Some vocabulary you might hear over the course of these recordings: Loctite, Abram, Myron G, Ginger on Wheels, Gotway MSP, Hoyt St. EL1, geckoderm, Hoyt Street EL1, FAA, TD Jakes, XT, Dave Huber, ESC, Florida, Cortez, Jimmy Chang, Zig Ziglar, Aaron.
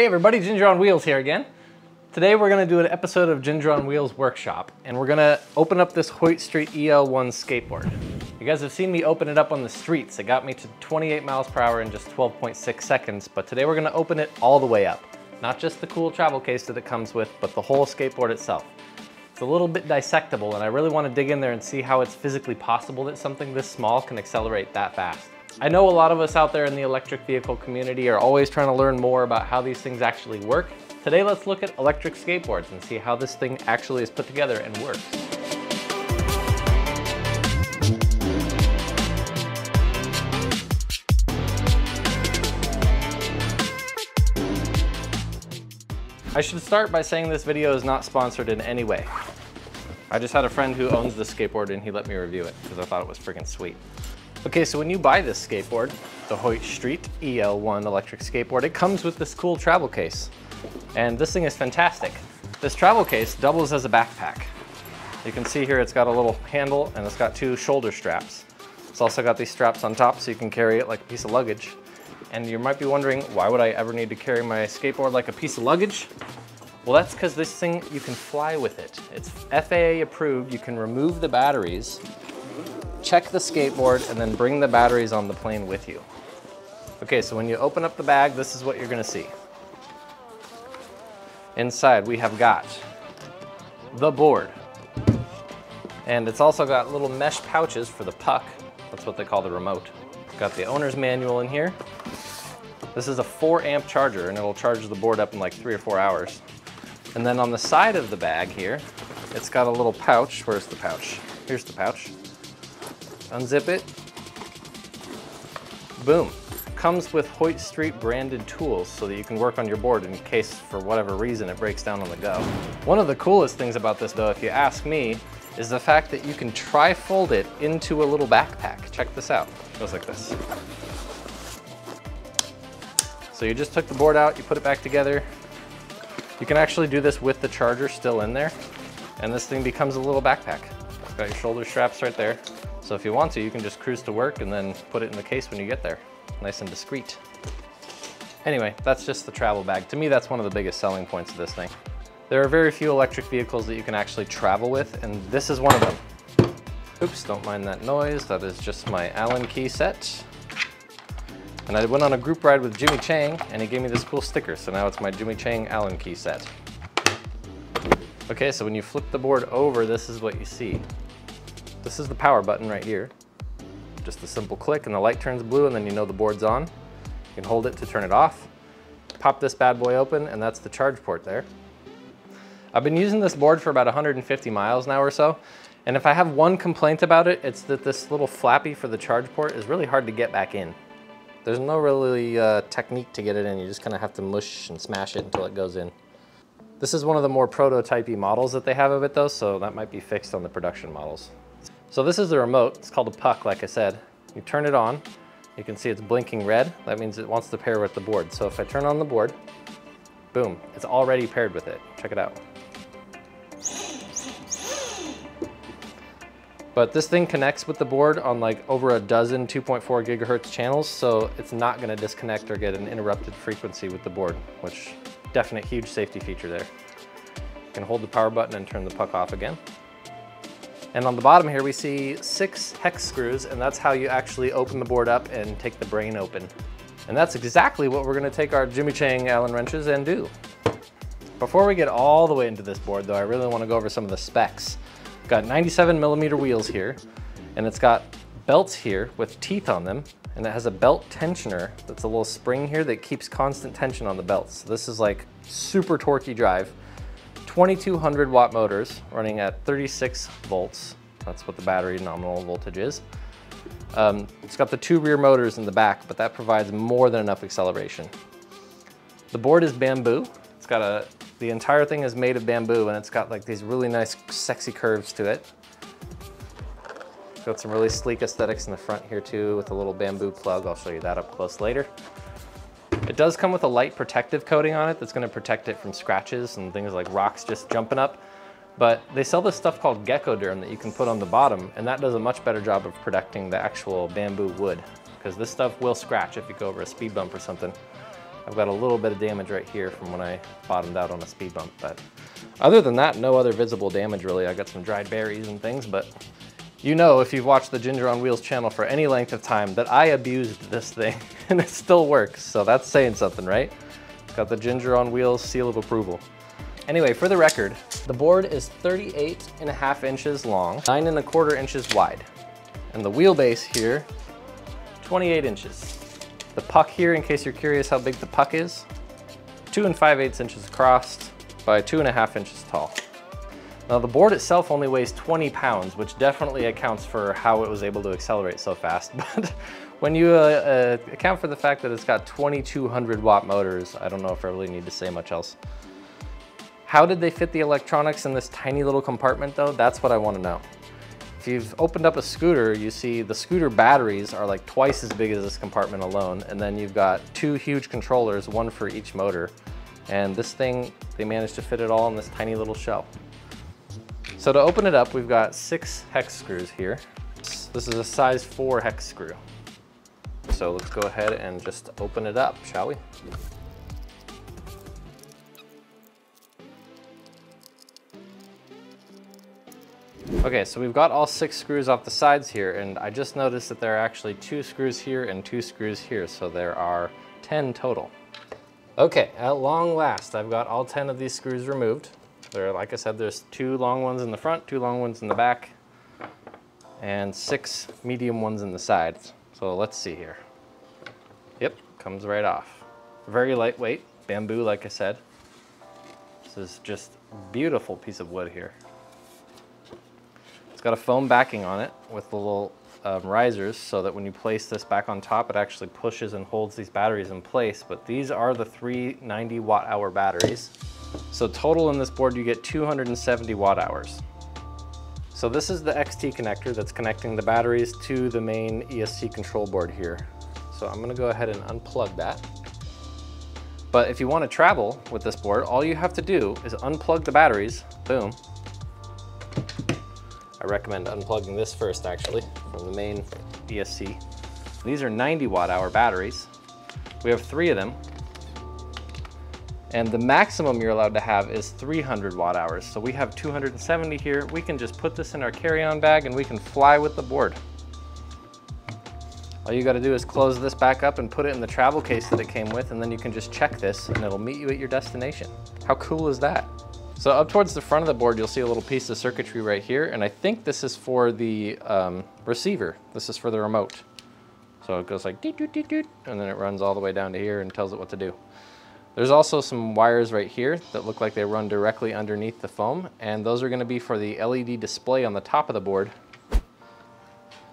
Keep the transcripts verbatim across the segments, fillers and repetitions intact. Hey everybody, Ginger on Wheels here again. Today we're gonna do an episode of Ginger on Wheels workshop, and we're gonna open up this Hoyt Street E L one skateboard. You guys have seen me open it up on the streets. It got me to twenty-eight miles per hour in just twelve point six seconds, but today we're gonna open it all the way up. Not just the cool travel case that it comes with, but the whole skateboard itself. It's a little bit dissectable, and I really wanna dig in there and see how it's physically possible that something this small can accelerate that fast. I know a lot of us out there in the electric vehicle community are always trying to learn more about how these things actually work. Today, let's look at electric skateboards and see how this thing actually is put together and works. I should start by saying this video is not sponsored in any way. I just had a friend who owns this skateboard and he let me review it because I thought it was freaking sweet. Okay, so when you buy this skateboard, the Hoyt Street E L one electric skateboard, it comes with this cool travel case. And this thing is fantastic. This travel case doubles as a backpack. You can see here it's got a little handle and it's got two shoulder straps. It's also got these straps on top so you can carry it like a piece of luggage. And you might be wondering, why would I ever need to carry my skateboard like a piece of luggage? Well, that's because this thing, you can fly with it. It's F A A approved. You can remove the batteries, check the skateboard, and then bring the batteries on the plane with you. Okay, so when you open up the bag, this is what you're gonna see. Inside, we have got the board. And it's also got little mesh pouches for the puck. That's what they call the remote. Got the owner's manual in here. This is a four amp charger, and it'll charge the board up in like three or four hours. And then on the side of the bag here, it's got a little pouch. Where's the pouch? Here's the pouch. Unzip it, boom. Comes with Hoyt Street branded tools so that you can work on your board in case for whatever reason it breaks down on the go. One of the coolest things about this though, if you ask me, is the fact that you can tri-fold it into a little backpack. Check this out, it goes like this. So you just took the board out, you put it back together. You can actually do this with the charger still in there, and this thing becomes a little backpack. It's got your shoulder straps right there. So if you want to, you can just cruise to work and then put it in the case when you get there. Nice and discreet. Anyway, that's just the travel bag. To me, that's one of the biggest selling points of this thing. There are very few electric vehicles that you can actually travel with, and this is one of them. Oops, don't mind that noise. That is just my Allen key set. And I went on a group ride with Jimmy Chang, and he gave me this cool sticker. So now it's my Jimmy Chang Allen key set. Okay, so when you flip the board over, this is what you see. This is the power button right here. Just a simple click and the light turns blue and then you know the board's on. You can hold it to turn it off. Pop this bad boy open and that's the charge port there. I've been using this board for about one hundred fifty miles now or so. And if I have one complaint about it, it's that this little flappy for the charge port is really hard to get back in. There's no really uh, technique to get it in. You just kind of have to mush and smash it until it goes in. This is one of the more prototype-y models that they have of it though, so that might be fixed on the production models. So this is the remote, it's called a puck, like I said. You turn it on, you can see it's blinking red. That means it wants to pair with the board. So if I turn on the board, boom, it's already paired with it. Check it out. But this thing connects with the board on like over a dozen two point four gigahertz channels, so it's not gonna disconnect or get an interrupted frequency with the board, which definite huge safety feature there. You can hold the power button and turn the puck off again. And on the bottom here, we see six hex screws, and that's how you actually open the board up and take the brain open. And that's exactly what we're gonna take our Jimmy Chang Allen wrenches and do. Before we get all the way into this board though, I really wanna go over some of the specs. Got ninety-seven millimeter wheels here, and it's got belts here with teeth on them, and it has a belt tensioner that's a little spring here that keeps constant tension on the belts. So this is like super torquey drive. twenty-two hundred watt motors running at thirty-six volts. That's what the battery nominal voltage is. Um, it's got the two rear motors in the back, but that provides more than enough acceleration. The board is bamboo. It's got a, the entire thing is made of bamboo, and it's got like these really nice, sexy curves to it. It's got some really sleek aesthetics in the front here too, with a little bamboo plug. I'll show you that up close later. It does come with a light protective coating on it that's gonna protect it from scratches and things like rocks just jumping up. But they sell this stuff called Geckoderm that you can put on the bottom, and that does a much better job of protecting the actual bamboo wood, because this stuff will scratch if you go over a speed bump or something. I've got a little bit of damage right here from when I bottomed out on a speed bump, but other than that, no other visible damage really. I got some dried berries and things, but you know, if you've watched the Ginger on Wheels channel for any length of time, that I abused this thing and it still works. So that's saying something, right? Got the Ginger on Wheels seal of approval. Anyway, for the record, the board is thirty-eight and a half inches long, nine and a quarter inches wide. And the wheelbase here, twenty-eight inches. The puck here, in case you're curious how big the puck is, two and five eighths inches across by two and a half inches tall. Now the board itself only weighs twenty pounds, which definitely accounts for how it was able to accelerate so fast. But when you uh, uh, account for the fact that it's got twenty-two hundred watt motors, I don't know if I really need to say much else. How did they fit the electronics in this tiny little compartment though? That's what I want to know. If you've opened up a scooter, you see the scooter batteries are like twice as big as this compartment alone. And then you've got two huge controllers, one for each motor. And this thing, they managed to fit it all in this tiny little shell. So to open it up, we've got six hex screws here. This is a size four hex screw. So let's go ahead and just open it up, shall we? Okay, so we've got all six screws off the sides here, and I just noticed that there are actually two screws here and two screws here, so there are ten total. Okay, at long last, I've got all ten of these screws removed. There, like I said, there's two long ones in the front, two long ones in the back, and six medium ones in the sides. So let's see here. Yep, comes right off. Very lightweight, bamboo, like I said. This is just a beautiful piece of wood here. It's got a foam backing on it with the little um, risers so that when you place this back on top, it actually pushes and holds these batteries in place. But these are the three ninety watt hour batteries. So total in this board, you get two hundred seventy watt hours. So this is the X T connector that's connecting the batteries to the main E S C control board here. So I'm gonna go ahead and unplug that. But if you wanna travel with this board, all you have to do is unplug the batteries, boom. I recommend unplugging this first, actually, from the main E S C. These are ninety watt hour batteries. We have three of them. And the maximum you're allowed to have is three hundred watt hours. So we have two hundred seventy here. We can just put this in our carry-on bag and we can fly with the board. All you gotta do is close this back up and put it in the travel case that it came with, and then you can just check this and it'll meet you at your destination. How cool is that? So up towards the front of the board, you'll see a little piece of circuitry right here. And I think this is for the um, receiver. This is for the remote. So it goes like, doot, doot, doot, doot, and then it runs all the way down to here and tells it what to do. There's also some wires right here that look like they run directly underneath the foam. And those are gonna be for the L E D display on the top of the board.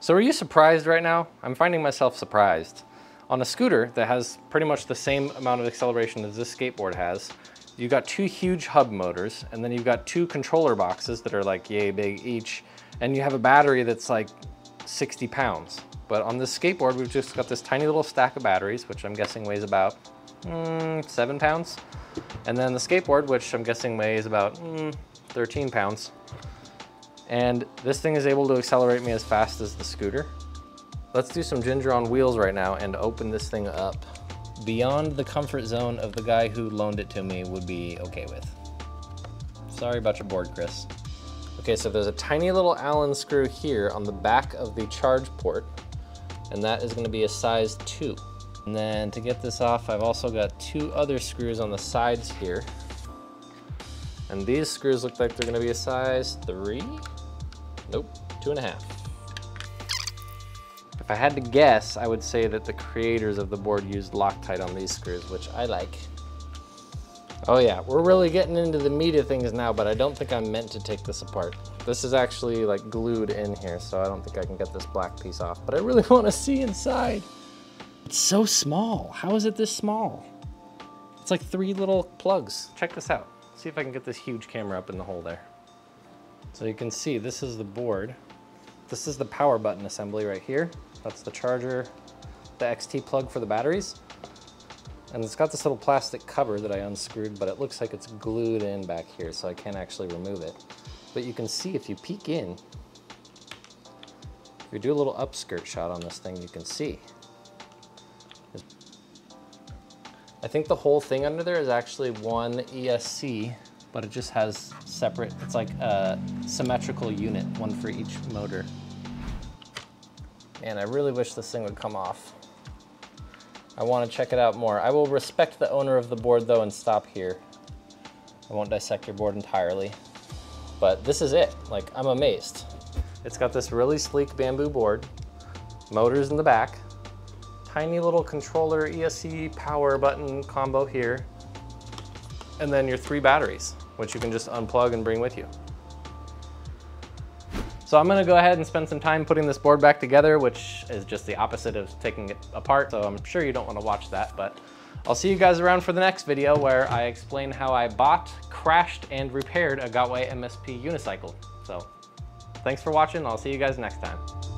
So are you surprised right now? I'm finding myself surprised. On a scooter that has pretty much the same amount of acceleration as this skateboard has, you've got two huge hub motors, and then you've got two controller boxes that are like yay big each, and you have a battery that's like sixty pounds. But on this skateboard, we've just got this tiny little stack of batteries, which I'm guessing weighs about mm, seven pounds. And then the skateboard, which I'm guessing weighs about mm, thirteen pounds. And this thing is able to accelerate me as fast as the scooter. Let's do some Ginger on Wheels right now and open this thing up. Beyond the comfort zone of the guy who loaned it to me would be okay with. Sorry about your board, Chris. Okay, so there's a tiny little Allen screw here on the back of the charge port, and that is gonna be a size two. And then to get this off, I've also got two other screws on the sides here. And these screws look like they're gonna be a size three. Nope, two and a half. If I had to guess, I would say that the creators of the board used Loctite on these screws, which I like. Oh yeah, we're really getting into the meat of things now, but I don't think I'm meant to take this apart. This is actually like glued in here, so I don't think I can get this black piece off, but I really want to see inside. It's so small. How is it this small? It's like three little plugs. Check this out. See if I can get this huge camera up in the hole there. So you can see this is the board. This is the power button assembly right here. That's the charger, the X T plug for the batteries. And it's got this little plastic cover that I unscrewed, but it looks like it's glued in back here, so I can't actually remove it. But you can see if you peek in, if you do a little upskirt shot on this thing, you can see. I think the whole thing under there is actually one E S C, but it just has separate, it's like a symmetrical unit, one for each motor. And I really wish this thing would come off. I want to check it out more. I will respect the owner of the board though and stop here. I won't dissect your board entirely, but this is it. Like, I'm amazed. It's got this really sleek bamboo board, motors in the back, tiny little controller E S C power button combo here, and then your three batteries, which you can just unplug and bring with you. So I'm gonna go ahead and spend some time putting this board back together, which is just the opposite of taking it apart. So I'm sure you don't wanna watch that, but I'll see you guys around for the next video where I explain how I bought, crashed, and repaired a Gotway M S P unicycle. So thanks for watching. I'll see you guys next time.